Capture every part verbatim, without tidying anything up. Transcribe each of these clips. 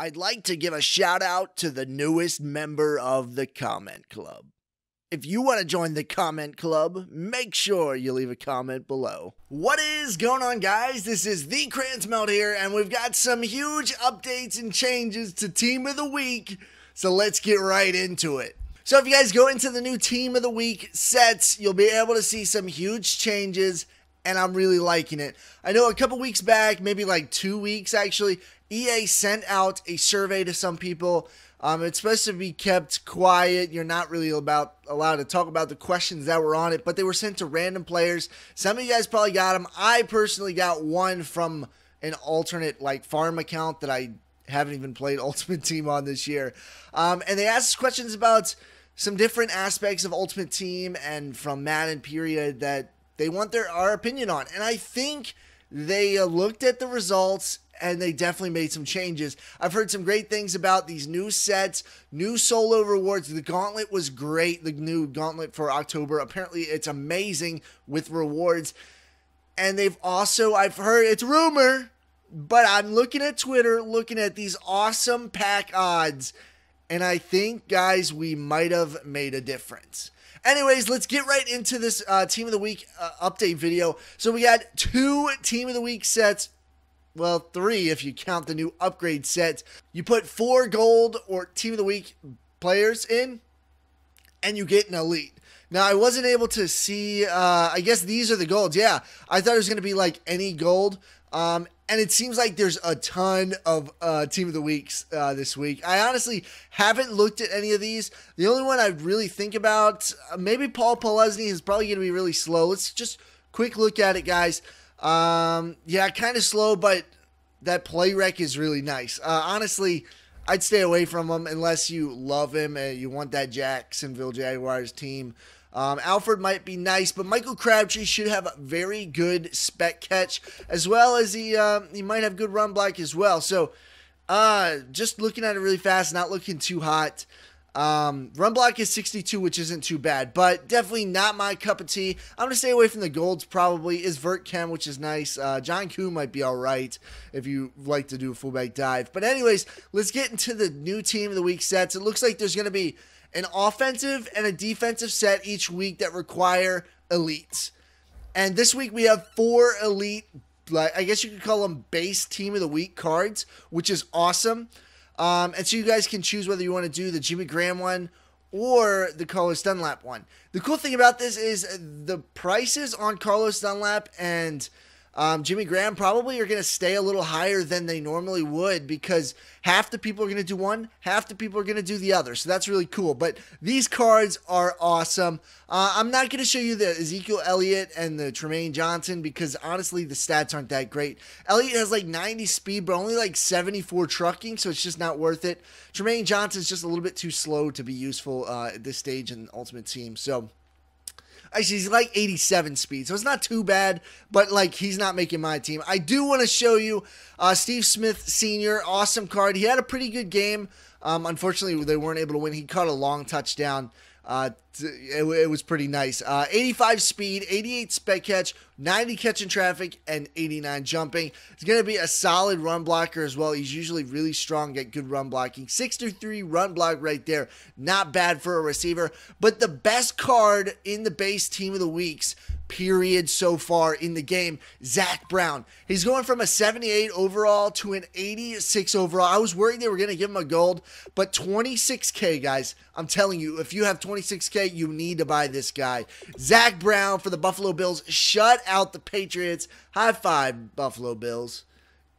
I'd like to give a shout out to the newest member of the Comment Club. If you want to join the Comment Club, make sure you leave a comment below. What is going on, guys? This is the CrayonsMelt here, and we've got some huge updates and changes to Team of the Week, so let's get right into it. So if you guys go into the new Team of the Week sets, you'll be able to see some huge changes, and I'm really liking it. I know a couple weeks back, maybe like two weeks actually, E A sent out a survey to some people. Um, it's supposed to be kept quiet. You're not really about allowed to talk about the questions that were on it, but they were sent to random players. Some of you guys probably got them. I personally got one from an alternate like farm account that I haven't even played Ultimate Team on this year. Um, and they asked questions about some different aspects of Ultimate Team and from Madden period that they want their our opinion on. And I think they looked at the results and they definitely made some changes. I've heard some great things about these new sets, new solo rewards. The gauntlet was great, the new gauntlet for October. Apparently, it's amazing with rewards. And they've also, I've heard, it's rumor, but I'm looking at Twitter, looking at these awesome pack odds. And I think, guys, we might have made a difference. Anyways, let's get right into this uh, Team of the Week uh, update video. So we got two Team of the Week sets. Well, three if you count the new upgrade set. You put four gold or Team of the Week players in, and you get an elite. Now, I wasn't able to see, uh, I guess these are the golds. Yeah, I thought it was going to be like any gold. Um, and it seems like there's a ton of uh, Team of the Weeks uh, this week. I honestly haven't looked at any of these. The only one I really think about, uh, maybe Paul Pelesny is probably going to be really slow. Let's just quick look at it, guys. Um, yeah, kind of slow, but that play rec is really nice. Uh, honestly, I'd stay away from him unless you love him and you want that Jacksonville Jaguars team. Um, Alfred might be nice, but Michael Crabtree should have a very good spec catch, as well as he, um, he might have good run block as well. So, uh, just looking at it really fast, not looking too hot. Um, run block is sixty-two, which isn't too bad, but definitely not my cup of tea. I'm going to stay away from the golds probably. Is Vert Chem, which is nice. Uh, John Kuhn might be all right if you like to do a fullback dive. But anyways, let's get into the new Team of the Week sets. It looks like there's going to be an offensive and a defensive set each week that require elites. And this week we have four elite, like I guess you could call them base Team of the Week cards, which is awesome. Um, and so you guys can choose whether you want to do the Jimmy Graham one or the Carlos Dunlap one. The cool thing about this is the prices on Carlos Dunlap and um, Jimmy Graham probably are going to stay a little higher than they normally would because half the people are going to do one, half the people are going to do the other. So that's really cool. But these cards are awesome. Uh, I'm not going to show you the Ezekiel Elliott and the Tremaine Johnson because honestly the stats aren't that great. Elliott has like ninety speed but only like seventy-four trucking, so it's just not worth it. Tremaine Johnson's just a little bit too slow to be useful uh, at this stage in the Ultimate Team. So actually, he's like eighty-seven speed, so it's not too bad, but like he's not making my team. I do want to show you uh, Steve Smith Senior, awesome card. He had a pretty good game. Um, unfortunately, they weren't able to win. He caught a long touchdown. Uh, it, it was pretty nice. Uh, eighty-five speed, eighty-eight spec catch, ninety catch in traffic, and eighty-nine jumping. He's going to be a solid run blocker as well. He's usually really strong at good run blocking. six three run block right there. Not bad for a receiver. But the best card in the base Team of the Weeks, period, so far in the game, Zach Brown. He's going from a seventy-eight overall to an eighty-six overall. I was worried they were going to give him a gold, but twenty-six K, guys. I'm telling you, if you have twenty-six K, you need to buy this guy. Zach Brown for the Buffalo Bills. Shut out the Patriots. High five, Buffalo Bills.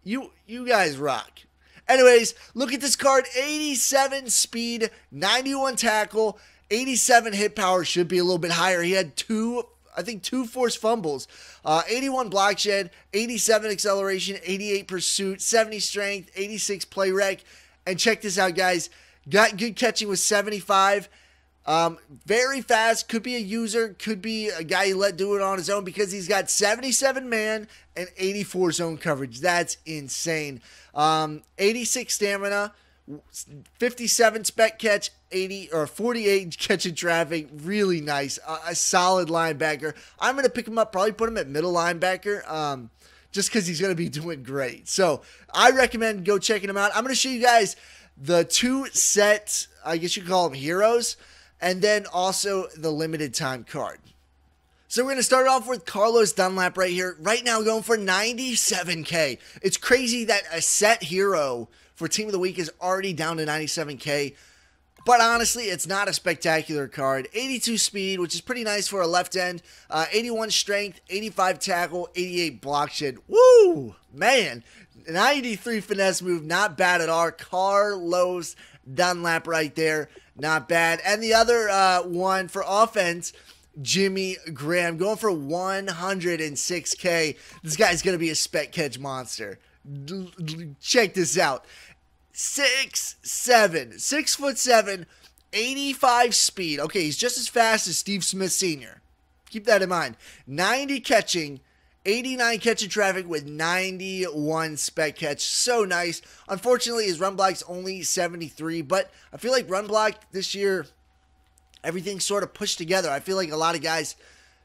You, you guys rock. Anyways, look at this card. eighty-seven speed, ninety-one tackle, eighty-seven hit power. Should be a little bit higher. He had two I think two forced fumbles, uh, eighty-one block shed, eighty-seven acceleration, eighty-eight pursuit, seventy strength, eighty-six play rec. And check this out, guys. Got good catching with seventy-five. Um, very fast. Could be a user. Could be a guy you let do it on his own because he's got seventy-seven man and eighty-four zone coverage. That's insane. Um, eighty-six stamina, fifty-seven spec catch, eighty or forty-eight catch in traffic. Really nice. Uh, a solid linebacker. I'm going to pick him up, probably put him at middle linebacker. Um, just because he's going to be doing great. So I recommend go checking him out. I'm going to show you guys the two set, I guess you could call them heroes, and then also the limited time card. So we're going to start off with Carlos Dunlap right here. Right now going for ninety-seven K. It's crazy that a set hero for Team of the Week is already down to ninety-seven K. But honestly, it's not a spectacular card. eighty-two speed, which is pretty nice for a left end. Uh, eighty-one strength, eighty-five tackle, eighty-eight block shed. Woo! Man, ninety-three finesse move, not bad at all. Carlos Dunlap right there, not bad. And the other uh, one for offense, Jimmy Graham, going for one hundred six K. This guy's going to be a spec catch monster. Check this out. Six seven, six foot seven, eighty-five speed. Okay, he's just as fast as Steve Smith Senior Keep that in mind. ninety catching, eighty-nine catch in traffic with ninety-one spec catch. So nice. Unfortunately, his run block's only seventy-three, but I feel like run block this year, everything's sort of pushed together. I feel like a lot of guys,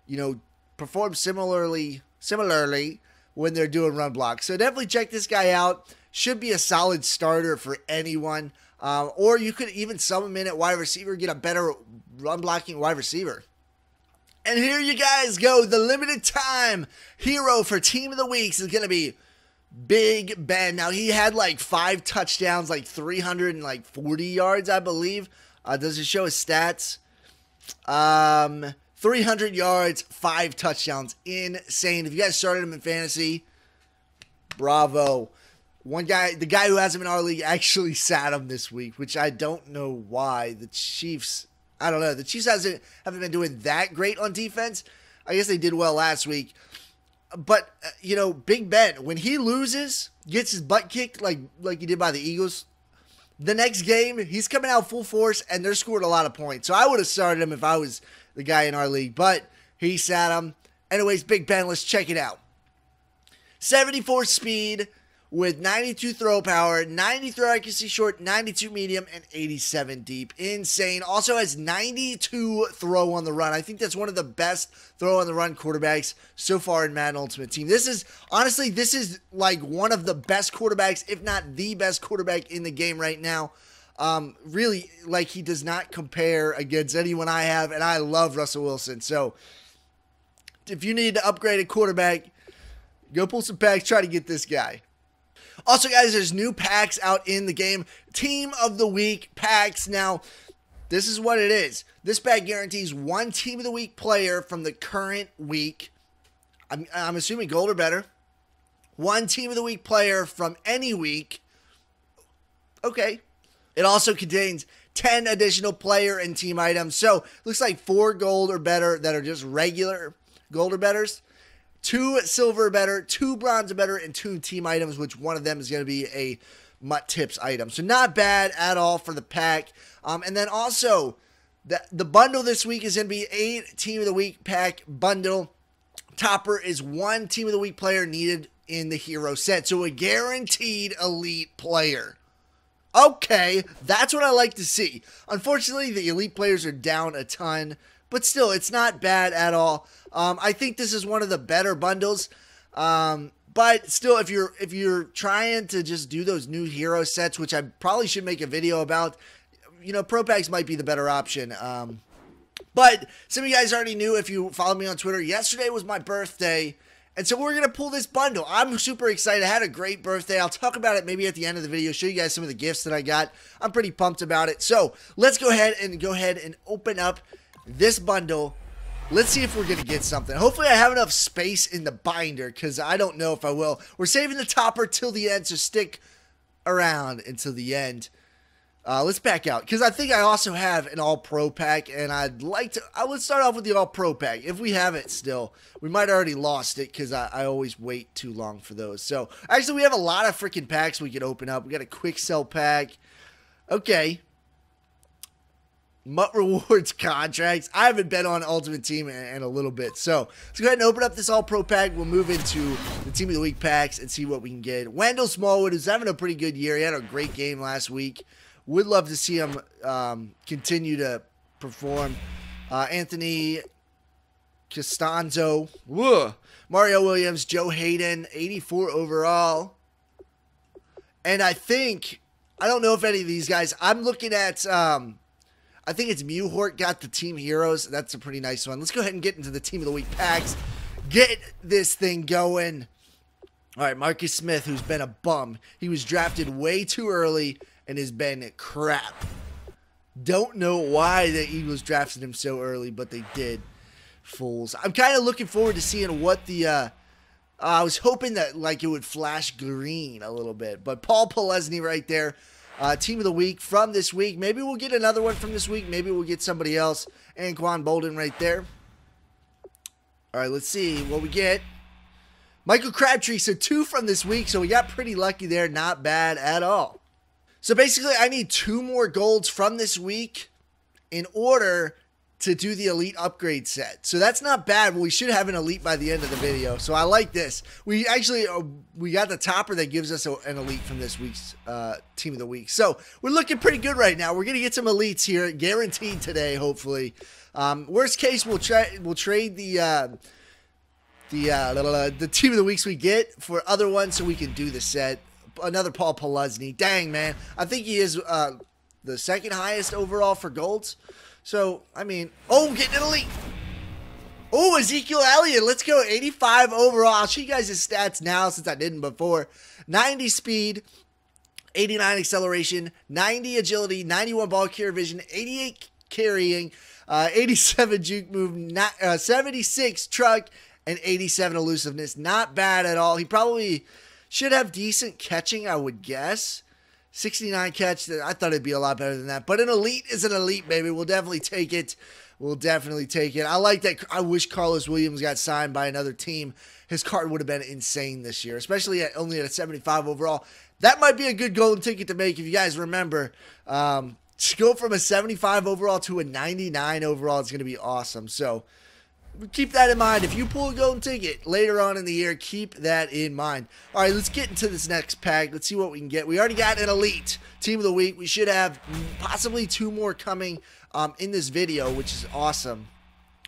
you know, perform similarly similarly when they're doing run block. So definitely check this guy out. Should be a solid starter for anyone. Um, or you could even sub him in at wide receiver, get a better run blocking wide receiver. And here you guys go. The limited time hero for Team of the Weeks is going to be Big Ben. Now, he had like five touchdowns, like three hundred forty yards, I believe. Uh, does it show his stats? Um, three hundred yards, five touchdowns. Insane. If you guys started him in fantasy, bravo. One guy, the guy who has him in our league actually sat him this week, which I don't know why. The Chiefs, I don't know. The Chiefs hasn't, haven't been doing that great on defense. I guess they did well last week. But, uh, you know, Big Ben, when he loses, gets his butt kicked like, like he did by the Eagles, the next game, he's coming out full force, and they're scored a lot of points. So I would have started him if I was the guy in our league, but he sat him. Anyways, Big Ben, let's check it out. seventy-four speed with ninety-two throw power, ninety throw accuracy short, ninety-two medium, and eighty-seven deep. Insane. Also has ninety-two throw on the run. I think that's one of the best throw on the run quarterbacks so far in Madden Ultimate Team. This is, honestly, this is like one of the best quarterbacks, if not the best quarterback in the game right now. Um, really, like, he does not compare against anyone I have, and I love Russell Wilson. So, if you need to upgrade a quarterback, go pull some packs, try to get this guy. Also, guys, there's new packs out in the game. Team of the Week packs. Now, this is what it is. This pack guarantees one Team of the Week player from the current week. I'm, I'm assuming gold or better. One Team of the Week player from any week. Okay. It also contains ten additional player and team items. So, looks like four gold or better that are just regular gold or betters. Two silver better, two bronze better, and two team items, which one of them is going to be a Mutt Tips item. So not bad at all for the pack. Um, and then also, the, the bundle this week is going to be a Team of the Week pack bundle. Topper is one Team of the Week player needed in the hero set. So a guaranteed elite player. Okay, that's what I like to see. Unfortunately, the elite players are down a ton. But still, it's not bad at all. Um, I think this is one of the better bundles. Um, but still, if you're if you're trying to just do those new hero sets, which I probably should make a video about, you know, Pro Packs might be the better option. Um, but some of you guys already knew if you follow me on Twitter. Yesterday was my birthday. And so we're going to pull this bundle. I'm super excited. I had a great birthday. I'll talk about it maybe at the end of the video, show you guys some of the gifts that I got. I'm pretty pumped about it. So let's go ahead and go ahead and open up this bundle. Let's see if we're gonna get something. Hopefully I have enough space in the binder, because I don't know if I will. We're saving the topper till the end, so stick around until the end. Uh, let's back out, because I think I also have an all pro pack, and I'd like to I would start off with the all pro pack if we have it still. We might already lost it, because I, I always wait too long for those. So actually, we have a lot of freaking packs we could open up. We got a quick sell pack. Okay, Mutt Rewards contracts. I haven't been on Ultimate Team in, in a little bit. So let's go ahead and open up this All-Pro pack. We'll move into the Team of the Week packs and see what we can get. Wendell Smallwood is having a pretty good year. He had a great game last week. Would love to see him um, continue to perform. Uh, Anthony Costanzo. Whoa. Mario Williams, Joe Hayden, eighty-four overall. And I think, I don't know if any of these guys, I'm looking at, um, I think it's Muhort got the Team Heroes. That's a pretty nice one. Let's go ahead and get into the Team of the Week packs. Get this thing going. All right, Marcus Smith, who's been a bum. He was drafted way too early and has been crap. Don't know why the Eagles drafted him so early, but they did. Fools. I'm kind of looking forward to seeing what the... Uh, I was hoping that like it would flash green a little bit. But Paul Pelesny right there. Uh, team of the Week from this week. Maybe we'll get another one from this week. Maybe we'll get somebody else. Anquan Boldin right there. All right, let's see what we get. Michael Crabtree, so two from this week, so we got pretty lucky there. Not bad at all. So basically, I need two more golds from this week in order to do the elite upgrade set. So that's not bad. We should have an elite by the end of the video. So I like this. We actually, uh, we got the topper that gives us a, an elite from this week's uh, Team of the Week. So we're looking pretty good right now. We're going to get some elites here, guaranteed today, hopefully. Um, worst case, we'll, tra we'll trade the... Uh, The, uh, the Team of the Weeks we get for other ones so we can do the set. Another Paul Pelesny. Dang, man. I think he is uh, the second highest overall for golds. So, I mean... Oh, getting an elite. Oh, Ezekiel Elliott. Let's go. eighty-five overall. I'll show you guys his stats now since I didn't before. ninety speed. eighty-nine acceleration. ninety agility. ninety-one ball carrier vision. eighty-eight carrying. Uh, eighty-seven juke move. Not, uh, seventy-six truck. And eighty-seven elusiveness. Not bad at all. He probably should have decent catching, I would guess. sixty-nine catch. I thought it'd be a lot better than that. But an elite is an elite, baby. We'll definitely take it. We'll definitely take it. I like that. I wish Carlos Williams got signed by another team. His card would have been insane this year, especially at only at a seventy-five overall. That might be a good golden ticket to make if you guys remember. Um, to go from a seventy-five overall to a ninety-nine overall, it's going to be awesome. So... keep that in mind. If you pull a golden ticket later on in the year, keep that in mind. All right, let's get into this next pack. Let's see what we can get. We already got an elite Team of the Week. We should have possibly two more coming um, in this video, which is awesome.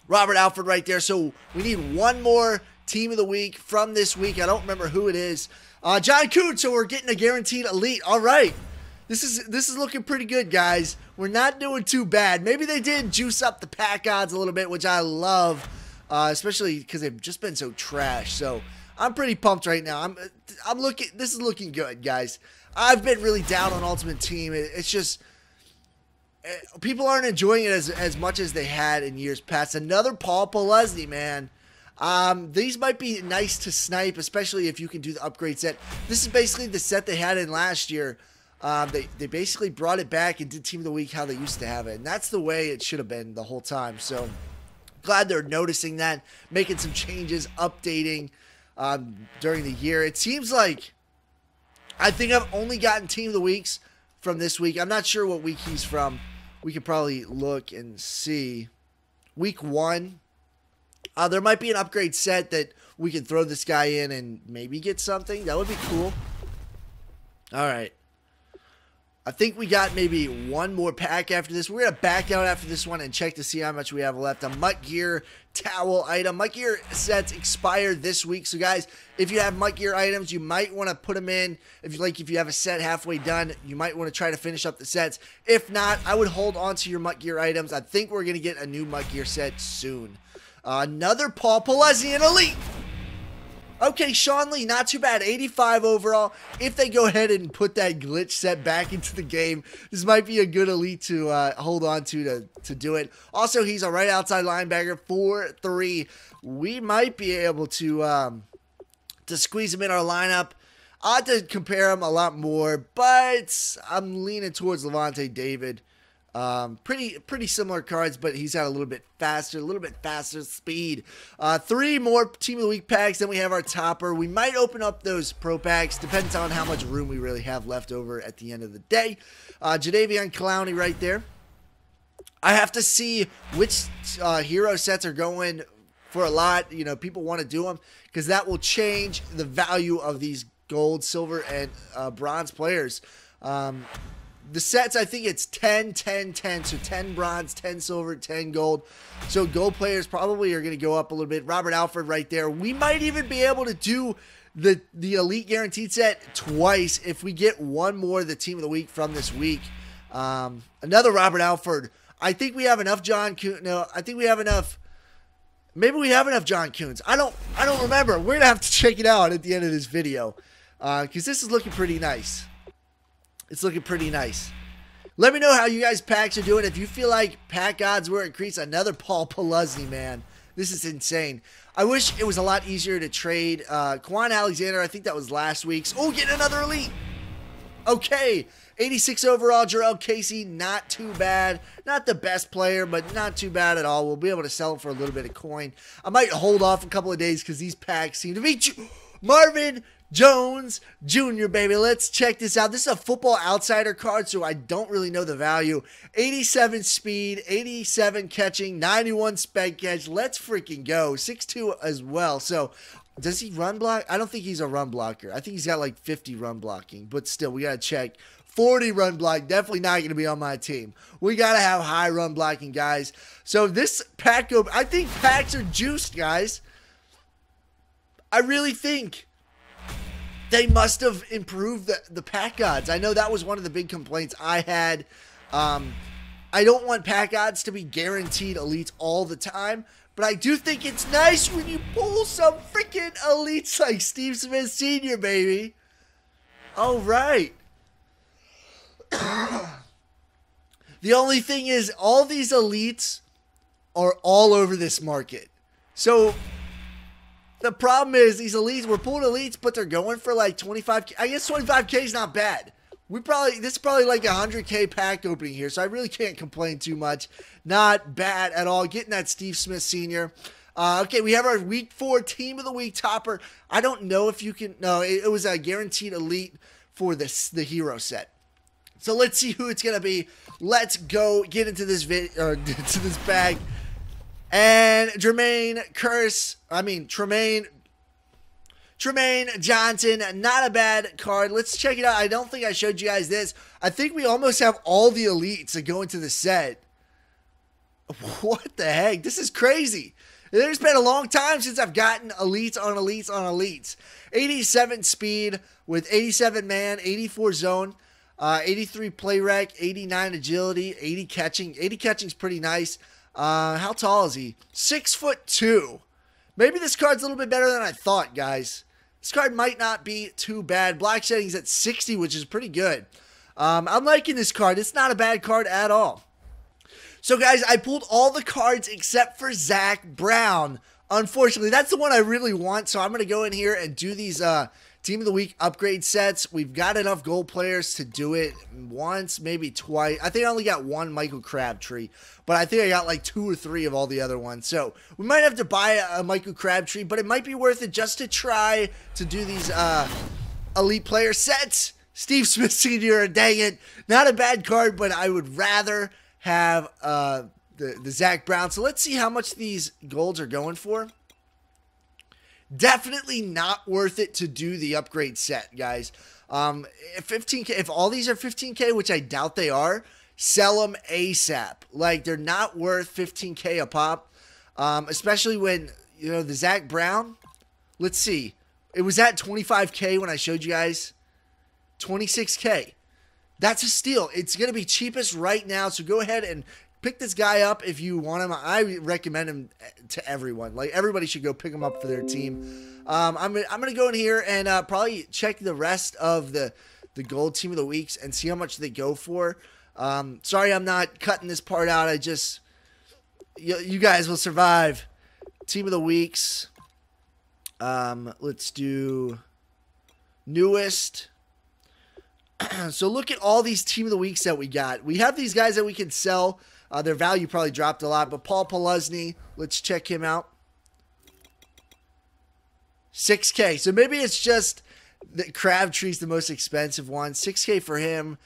Robert Alford right there. So we need one more Team of the Week from this week. I don't remember who it is. Uh, John Kuhn, so we're getting a guaranteed elite. All right. This is this is looking pretty good, guys. We're not doing too bad. Maybe they did juice up the pack odds a little bit, which I love, uh, especially because they've just been so trash. So I'm pretty pumped right now. I'm I'm looking. This is looking good, guys. I've been really down on Ultimate Team. It, it's just it, people aren't enjoying it as as much as they had in years past. Another Paul Pelesny, man. Um, these might be nice to snipe, especially if you can do the upgrade set. This is basically the set they had in last year. Um, they, they basically brought it back and did Team of the Week how they used to have it. And that's the way it should have been the whole time. So glad they're noticing that, making some changes, updating um, during the year. It seems like I think I've only gotten Team of the Weeks from this week. I'm not sure what week he's from. We could probably look and see. Week one. Uh, there might be an upgrade set that we can throw this guy in and maybe get something. That would be cool. All right. I think we got maybe one more pack after this. We're going to back out after this one and check to see how much we have left. A Mutt Gear towel item. Mutt Gear sets expire this week. So, guys, if you have Mutt Gear items, you might want to put them in. If you like, if you have a set halfway done, you might want to try to finish up the sets. If not, I would hold on to your Mutt Gear items. I think we're going to get a new Mutt Gear set soon. Uh, another Paul Pelesny and elite. Okay, Sean Lee, not too bad. eighty-five overall. If they go ahead and put that glitch set back into the game, this might be a good elite to uh, hold on to, to to do it. Also, he's a right outside linebacker, four three. We might be able to um, to squeeze him in our lineup. I'll have to compare him a lot more, but I'm leaning towards Levante David. Um, pretty pretty similar cards, but he's got a little bit faster, a little bit faster speed. Uh, three more Team of the Week packs, then we have our topper. We might open up those pro packs, depends on how much room we really have left over at the end of the day. Uh, Jadeveon Clowney right there. I have to see which uh, hero sets are going for a lot. You know, people want to do them because that will change the value of these gold, silver, and uh, bronze players. Um, the sets, I think it's ten, ten, ten. So ten bronze, ten silver, ten gold. So gold players probably are going to go up a little bit. Robert Alford right there. We might even be able to do the, the elite guaranteed set twice if we get one more of the team of the week from this week. Um, another Robert Alford. I think we have enough John Kuhn. No, I think we have enough. Maybe we have enough John Kuhns. I don't, I don't remember. We're going to have to check it out at the end of this video because uh, this is looking pretty nice. It's looking pretty nice. Let me know how you guys packs are doing. If you feel like pack odds were increased, another Paul Pelesny, man. This is insane. I wish it was a lot easier to trade. Uh, Quan Alexander, I think that was last week's. Oh, get another elite. Okay. eighty-six overall, Jarrell Casey, not too bad. Not the best player, but not too bad at all. We'll be able to sell him for a little bit of coin. I might hold off a couple of days because these packs seem to be... Marvin Jones Junior, baby. Let's check this out. This is a football outsider card, so I don't really know the value. eighty-seven speed, eighty-seven catching, ninety-one spec catch. Let's freaking go. six two as well. So... does he run block? I don't think he's a run blocker. I think he's got like fifty run blocking, but still, we got to check. forty run block, definitely not going to be on my team. We got to have high run blocking, guys. So this pack, I think packs are juiced, guys. I really think they must have improved the, the pack odds. I know that was one of the big complaints I had. Um, I don't want pack odds to be guaranteed elites all the time, but I do think it's nice when you pull some freaking elites like Steve Smith Senior, baby. All right. The only thing is all these elites are all over this market. So the problem is these elites, we're pulling elites, but they're going for like twenty-five K. I guess twenty-five K is not bad. We probably, this is probably like a one hundred K pack opening here, so I really can't complain too much. Not bad at all. Getting that Steve Smith Senior Uh, okay, we have our week four team of the week topper. I don't know if you can, no, it, it was a guaranteed elite for this, the hero set. So let's see who it's going to be. Let's go get into this vid, or to this bag. And Tremaine Curse, I mean, Tremaine Tremaine Johnson, not a bad card. Let's check it out. I don't think I showed you guys this. I think we almost have all the elites that go into the set. What the heck? This is crazy. There's been a long time since I've gotten elites on elites on elites. eighty-seven speed with eighty-seven man, eighty-four zone, uh, eighty-three play rec, eighty-nine agility, eighty catching. eighty catching is pretty nice. Uh, how tall is he? Six foot two. Maybe this card's a little bit better than I thought, guys. This card might not be too bad. Black Shedding's at sixty, which is pretty good. Um, I'm liking this card. It's not a bad card at all. So, guys, I pulled all the cards except for Zach Brown. Unfortunately, that's the one I really want, so I'm going to go in here and do these uh, Team of the Week upgrade sets. We've got enough gold players to do it once, maybe twice. I think I only got one Michael Crabtree, but I think I got like two or three of all the other ones. So we might have to buy a Michael Crabtree, but it might be worth it just to try to do these uh, elite player sets. Steve Smith Senior, dang it. Not a bad card, but I would rather have uh, the, the Zach Brown. So let's see how much these golds are going for. Definitely not worth it to do the upgrade set, guys. Um, fifteen K, if all these are fifteen K, which I doubt they are, sell them ASAP. Like, they're not worth fifteen K a pop, um, especially when, you know, the Zach Brown, let's see. It was at twenty-five K when I showed you guys. twenty-six K. That's a steal. It's going to be cheapest right now, so go ahead and pick this guy up if you want him. I recommend him to everyone. Like, everybody should go pick him up for their team. Um, I'm, I'm going to go in here and uh, probably check the rest of the, the gold team of the weeks and see how much they go for. Um, sorry I'm not cutting this part out. I just, you, you guys will survive. Team of the weeks. Um, let's do newest. So look at all these team of the weeks that we got. We have these guys that we can sell. Uh, their value probably dropped a lot, but Paul Pelesny, let's check him out. six K. So maybe it's just that Crabtree's the most expensive one. six K for him.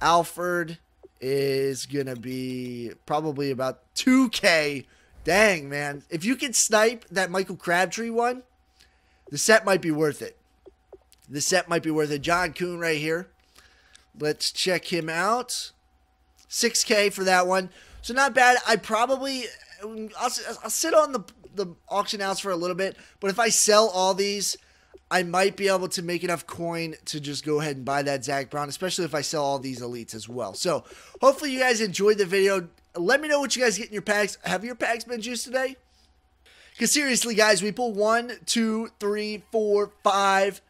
Alfred is going to be probably about two K. Dang, man. If you can snipe that Michael Crabtree one, the set might be worth it. The set might be worth it. John Kuhn right here. Let's check him out. six K for that one. So not bad. I probably, I'll, I'll sit on the, the auction house for a little bit. But if I sell all these, I might be able to make enough coin to just go ahead and buy that Zach Brown, especially if I sell all these elites as well. So hopefully you guys enjoyed the video. Let me know what you guys get in your packs. Have your packs been juiced today? Because seriously, guys, we pulled one, two, three, four, five,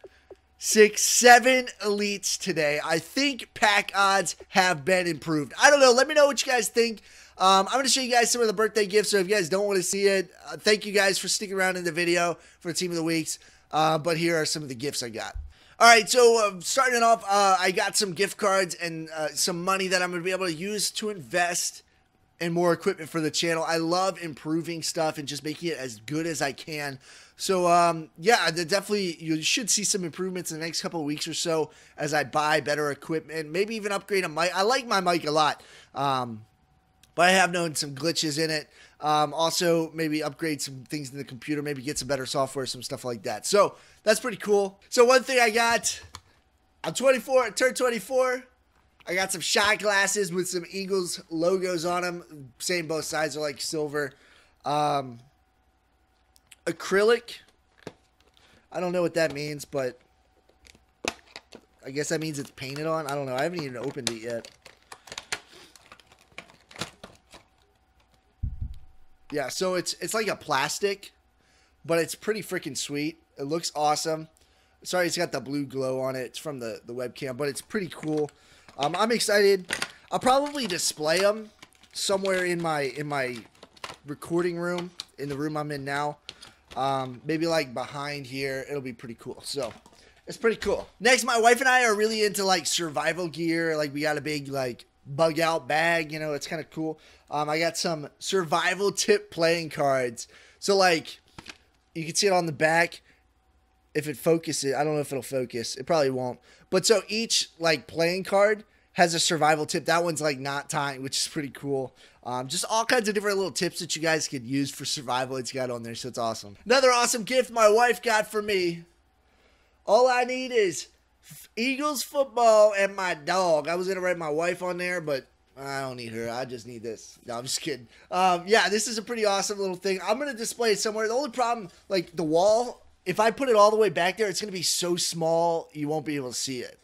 six, seven elites today. I think pack odds have been improved. I don't know. Let me know what you guys think. Um, I'm going to show you guys some of the birthday gifts. So if you guys don't want to see it, uh, thank you guys for sticking around in the video for Team of the Weeks. Uh, but here are some of the gifts I got. All right, so uh, starting off, uh, I got some gift cards and uh, some money that I'm going to be able to use to invest and more equipment for the channel. I love improving stuff and just making it as good as I can. So, um, yeah, definitely you should see some improvements in the next couple of weeks or so as I buy better equipment, maybe even upgrade a mic. I like my mic a lot, um, but I have known some glitches in it. Um, also, maybe upgrade some things in the computer, maybe get some better software, some stuff like that. So that's pretty cool. So one thing I got, I'm twenty-four, I turned twenty-four. I got some shot glasses with some Eagles logos on them. Same, both sides are like silver. Um, acrylic. I don't know what that means, but I guess that means it's painted on. I don't know. I haven't even opened it yet. Yeah, so it's it's like a plastic, but it's pretty freaking sweet. It looks awesome. Sorry, it's got the blue glow on it. It's from the, the webcam, but it's pretty cool. Um, I'm excited. I'll probably display them somewhere in my in my recording room, in the room I'm in now. Um, maybe like behind here. It'll be pretty cool. So it's pretty cool. Next, my wife and I are really into like survival gear. Like we got a big like bug out bag. You know, it's kind of cool. Um, I got some survival tip playing cards. So like you can see it on the back. If it focuses, I don't know if it'll focus. It probably won't. But so each like playing card has a survival tip. That one's like not timed, which is pretty cool. Um, just all kinds of different little tips that you guys could use for survival. It's got on there, so it's awesome. Another awesome gift my wife got for me. All I need is Eagles football and my dog. I was gonna write my wife on there, but I don't need her. I just need this. No, I'm just kidding. Um, yeah, this is a pretty awesome little thing. I'm gonna display it somewhere. The only problem, like the wall. If I put it all the way back there, it's going to be so small, you won't be able to see it.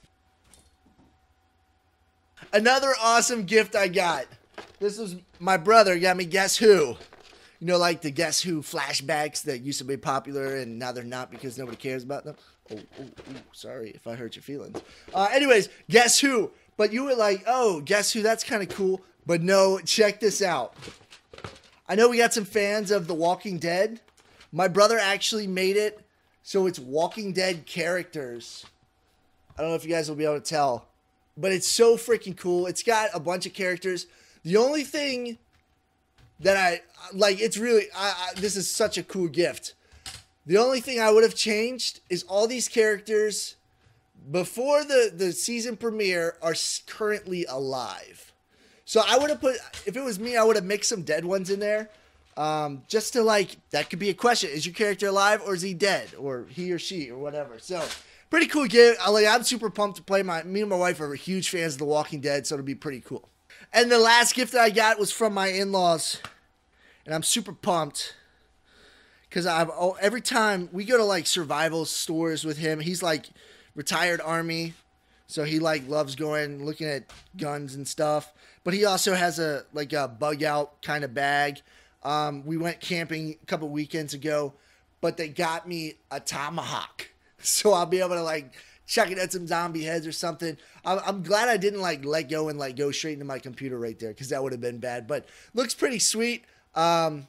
Another awesome gift I got. This was my brother got me Guess Who. You know, like the Guess Who flashbacks that used to be popular and now they're not because nobody cares about them. Oh, oh, oh sorry if I hurt your feelings. Uh, anyways, Guess Who. But you were like, oh, Guess Who, that's kind of cool. But no, check this out. I know we got some fans of The Walking Dead. My brother actually made it. So it's Walking Dead characters. I don't know if you guys will be able to tell. But it's so freaking cool. It's got a bunch of characters. The only thing that I... Like, it's really... I, I, this is such a cool gift. The only thing I would have changed is all these characters before the, the season premiere are currently alive. So I would have put... If it was me, I would have mixed some dead ones in there. Um, just to like, that could be a question. Is your character alive or is he dead or he or she or whatever? So pretty cool game. I like, I'm super pumped to play my, me and my wife are huge fans of The Walking Dead. So it'll be pretty cool. And the last gift that I got was from my in-laws and I'm super pumped because I've, oh, every time we go to like survival stores with him, he's like retired Army. So he like loves going, looking at guns and stuff, but he also has a, like a bug out kind of bag. Um, we went camping a couple weekends ago, but they got me a tomahawk. So I'll be able to like chuck it at some zombie heads or something. I'm, I'm glad I didn't like let go and like go straight into my computer right there. Cause that would have been bad, but looks pretty sweet. Um,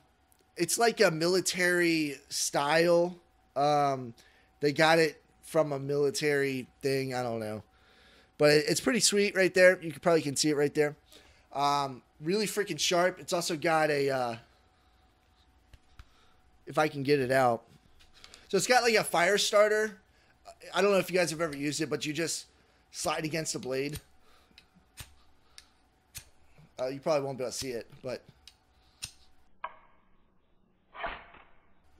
it's like a military style. Um, they got it from a military thing. I don't know, but it's pretty sweet right there. You could probably can see it right there. Um, really freaking sharp. It's also got a, uh, if I can get it out. So it's got like a fire starter. I don't know if you guys have ever used it, but you just slide against the blade. Uh, you probably won't be able to see it, but.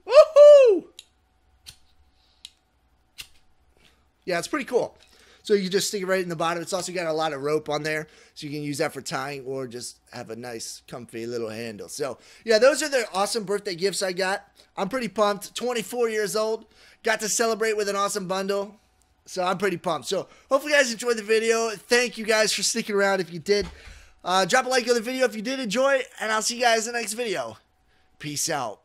Woohoo! Yeah, it's pretty cool. So you just stick it right in the bottom. It's also got a lot of rope on there, so you can use that for tying or just have a nice, comfy little handle. So, yeah, those are the awesome birthday gifts I got. I'm pretty pumped. twenty-four years old. Got to celebrate with an awesome bundle. So I'm pretty pumped. So hopefully you guys enjoyed the video. Thank you guys for sticking around if you did. Uh, drop a like on the video if you did enjoy it, and I'll see you guys in the next video. Peace out.